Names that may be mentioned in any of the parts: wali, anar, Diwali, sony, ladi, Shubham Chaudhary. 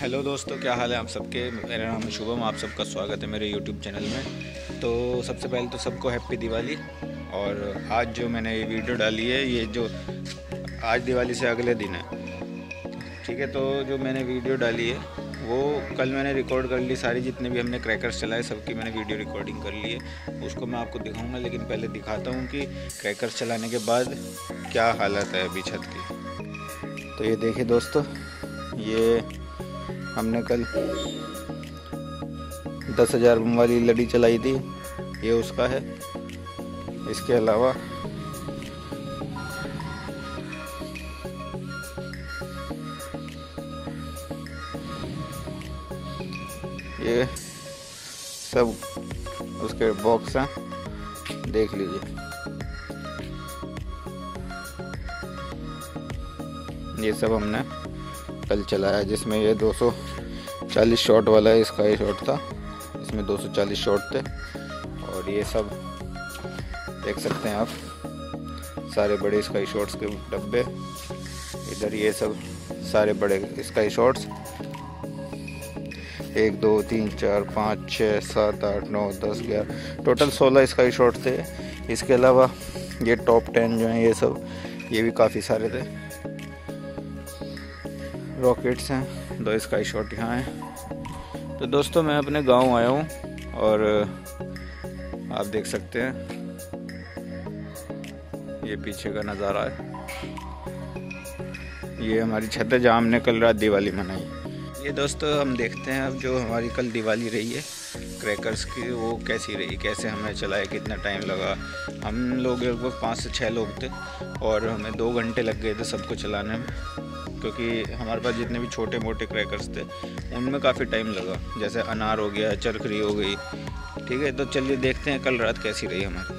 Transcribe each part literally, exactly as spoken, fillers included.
Hello दोस्तों, क्या हाल है आप सबके। मेरा नाम है शुभम, आप सबका स्वागत है मेरे यूट्यूब चैनल में। तो सबसे पहले तो सबको हैप्पी दिवाली। और आज जो मैंने ये वीडियो डाली है, ये जो आज दिवाली से अगले दिन है, ठीक है। तो जो मैंने वीडियो डाली है वो कल मैंने रिकॉर्ड कर ली। सारी जितने भी हमने क्रैकर्स चलाए सबकी मैंने वीडियो रिकॉर्डिंग कर ली है, उसको मैं आपको दिखाऊँगा। लेकिन पहले दिखाता हूँ कि क्रैकर्स चलाने के बाद क्या हालत है अभी छत की। तो ये देखिए दोस्तों, ये हमने कल दस हज़ार वाली लड़ी चलाई थी, ये उसका है। इसके अलावा ये सब उसके बॉक्स हैं, देख लीजिए। ये सब हमने कल चलाया, जिसमें ये दो सौ चालीस शॉट वाला है, इसका ये शॉट था, इसमें दो सौ चालीस शॉट थे। और ये सब देख सकते हैं आप, सारे बड़े स्काई शॉट्स के डब्बे इधर, ये सब सारे बड़े स्काई शॉट्स, एक दो तीन चार पाँच छः सात आठ नौ दस ग्यारह, टोटल सोलह स्काई शॉट थे। इसके अलावा ये टॉप टेन जो हैं, ये सब, ये भी काफ़ी सारे थे। रॉकेट्स हैं, दो स्काई शॉट यहाँ हैं। तो दोस्तों, मैं अपने गांव आया हूँ और आप देख सकते हैं ये पीछे का नज़ारा है। ये हमारी छत है जहाँ हमने कल रात दिवाली मनाई। ये दोस्तों, हम देखते हैं अब जो हमारी कल दिवाली रही है क्रैकर्स की, वो कैसी रही, कैसे हमने चलाया, कितना टाइम लगा। हम लोग लगभग पाँच से छः लोग थे और हमें दो घंटे लग गए थे सबको चलाने में, क्योंकि हमारे पास जितने भी छोटे मोटे क्रैकर्स थे उनमें काफ़ी टाइम लगा। जैसे अनार हो गया, चरखरी हो गई, ठीक है। तो चलिए देखते हैं कल रात कैसी रही हमारी।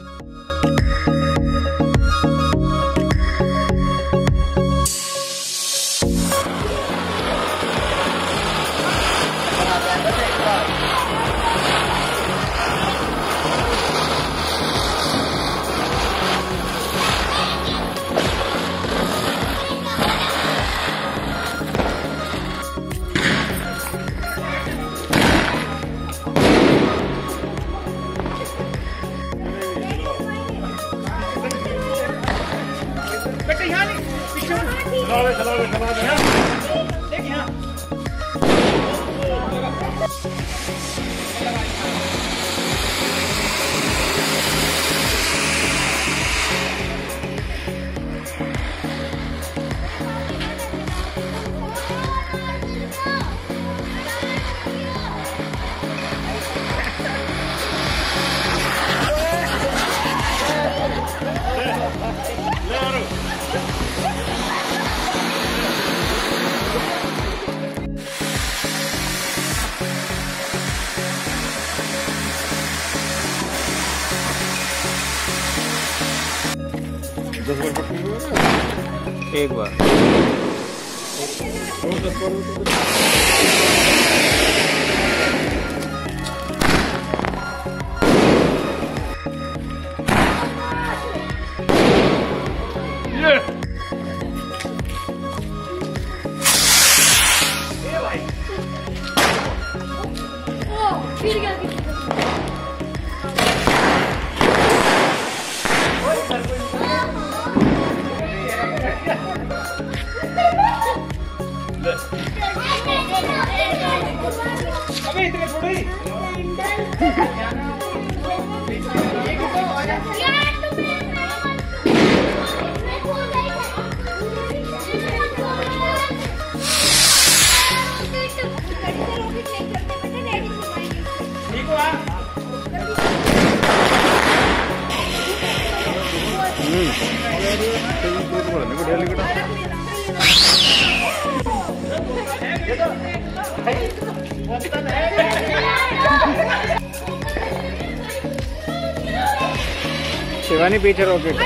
एक बार शिवानी पीछे रॉकेट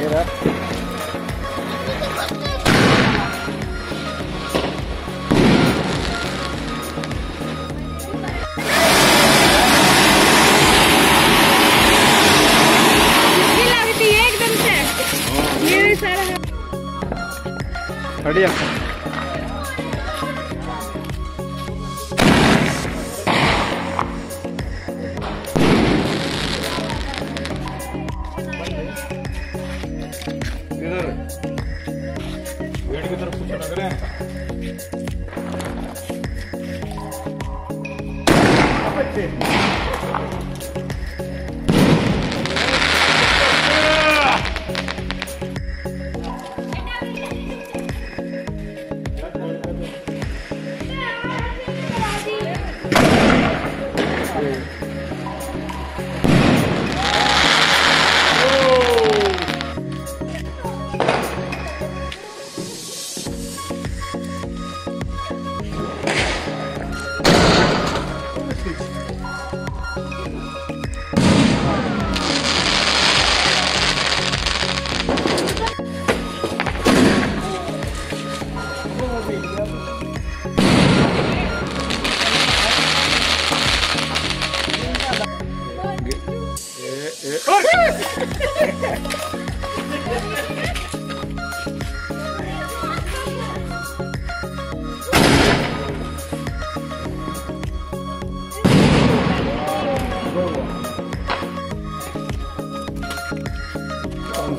घेर है। बढ़िया पेड़ की तरफ कुछ लग रहे हैं।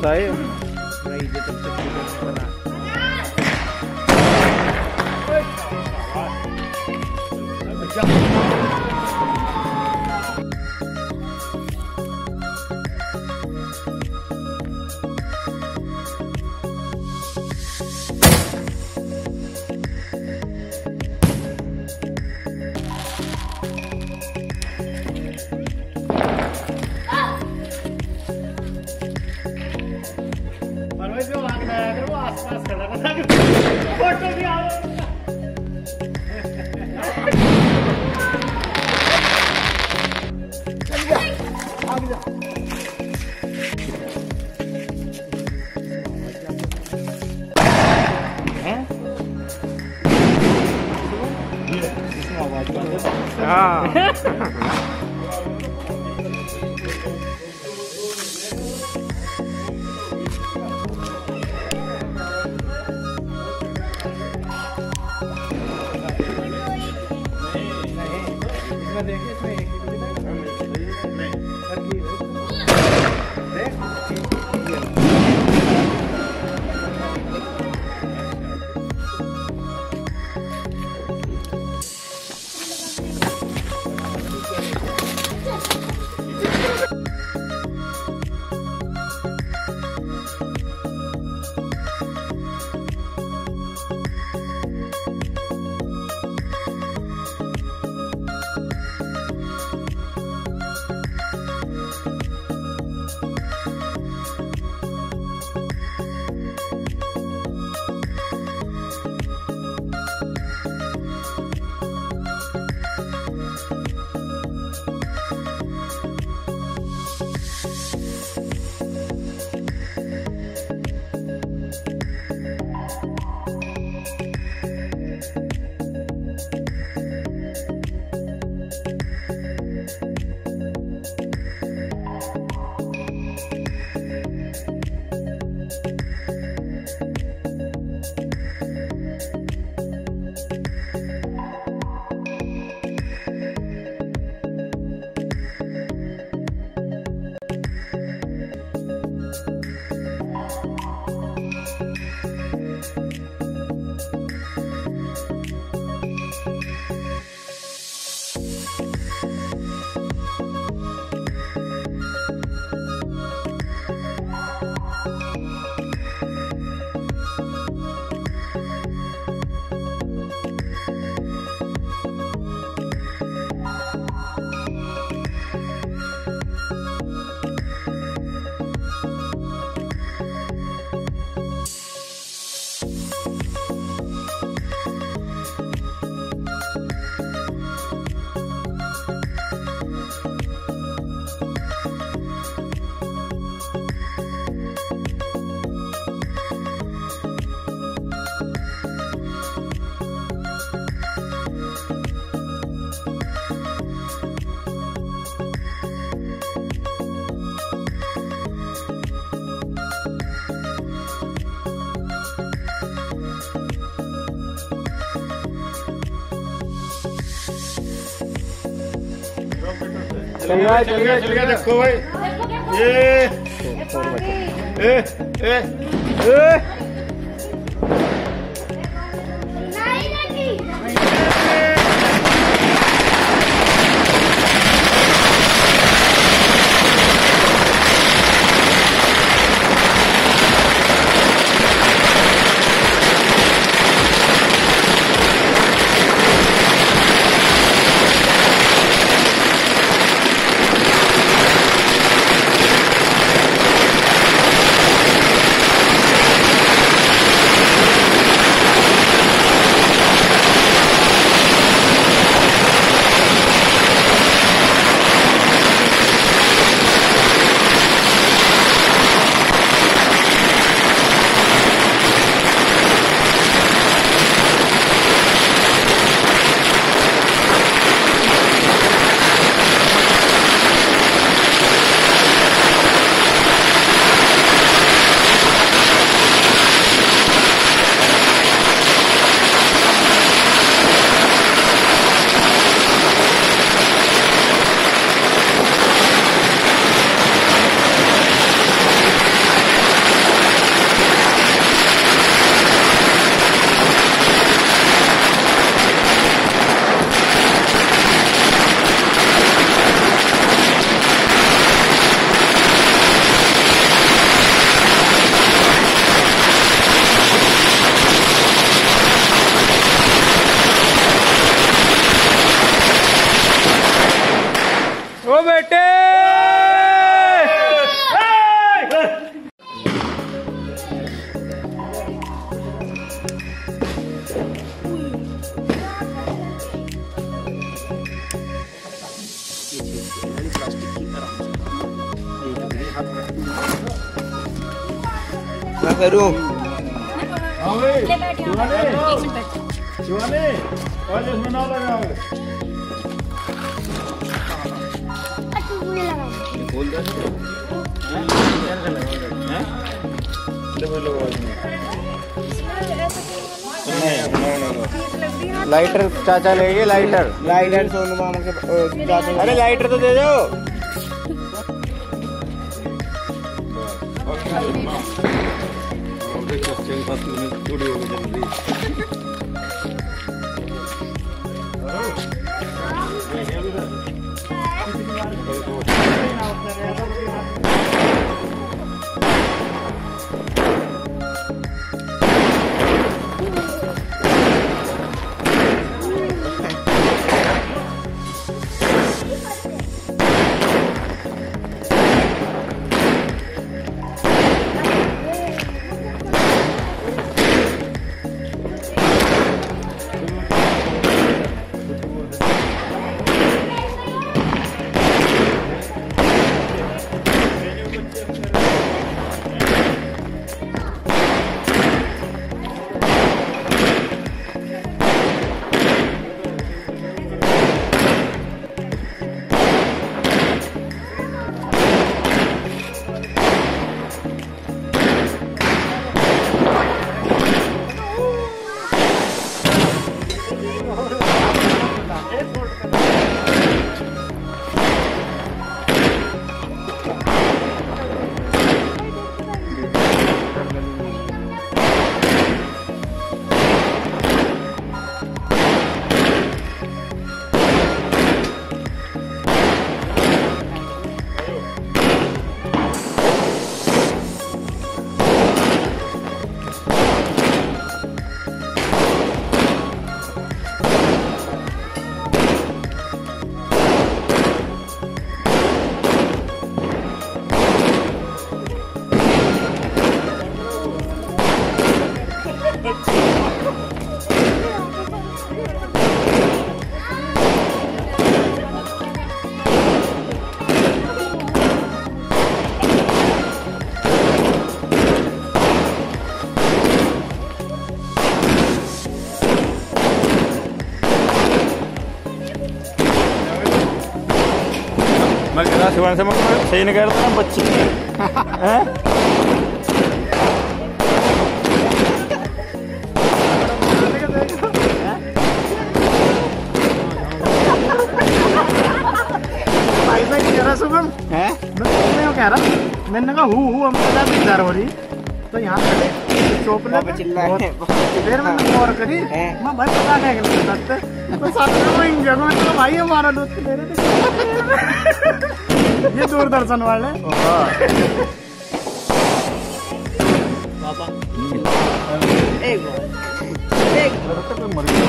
Saya lagi jatuh terkejut pernah. चल गया चल गया चल गया देखो भाई ये ए ए ए बेटे क्या करूं शिवानी और इसमें ना लगाओ बोल दो हैं देखो लोग नहीं लाइटर चाचा ले गए लाइटर लाइटर सोनू मामा के चाचा अरे लाइटर तो दे दो शिवान से मगर सही नहीं कह रहा था ना बच्ची हैं मैंने कहा हु हु अम्मा भी डर हो रही तो यहाँ चोपला पे चिल्ला है देर में और करी मां भाई पता क्या कर सकते तो साथ में इन जगहों में तो भाई हमारा लोग दे रहे ये दूरदर्शन वाले पापा एक बार एक लगता कोई मर गया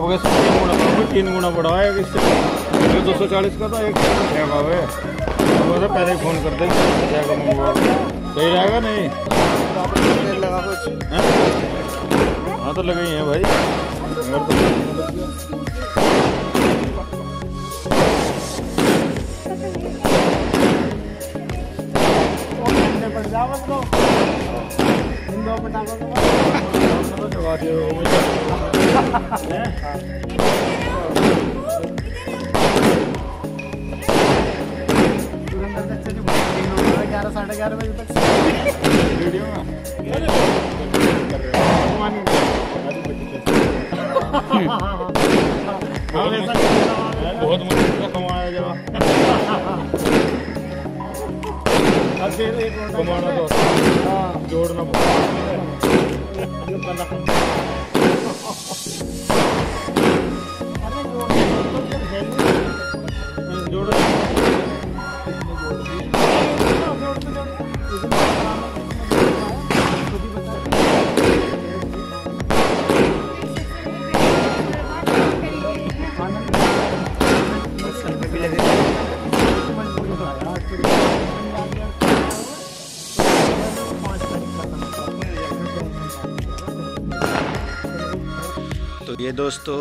अब तीन गुना बढ़ा है इससे दो सौ चालीस का था एक तो पहले फोन कर देगा सही रहेगा नहीं हाँ तो लगे ही है भाई तो ग्यारह साढ़े ग्यारह बजे तक वीडियो बहुत मुश्किल से कमाया जब कमाना तो जोड़ना बहुत ये दोस्तों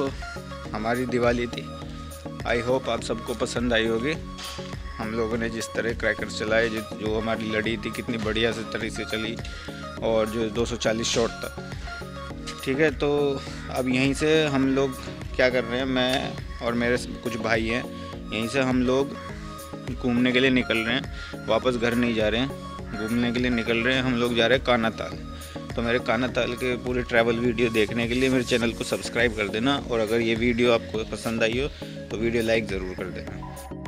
हमारी दिवाली थी। आई होप आप सबको पसंद आई होगी। हम लोगों ने जिस तरह क्रैकर्स चलाए जो हमारी लड़ी थी कितनी बढ़िया से तरह से चली और जो दो सौ चालीस शॉट था ठीक है। तो अब यहीं से हम लोग क्या कर रहे हैं, मैं और मेरे कुछ भाई हैं यहीं से हम लोग घूमने के लिए निकल रहे हैं, वापस घर नहीं जा रहे हैं, घूमने के लिए निकल रहे हैं। हम लोग जा रहे हैं कान्हा ताल। तो मेरे कान्हा ताल के पूरे ट्रैवल वीडियो देखने के लिए मेरे चैनल को सब्सक्राइब कर देना और अगर ये वीडियो आपको पसंद आई हो तो वीडियो लाइक ज़रूर कर देना।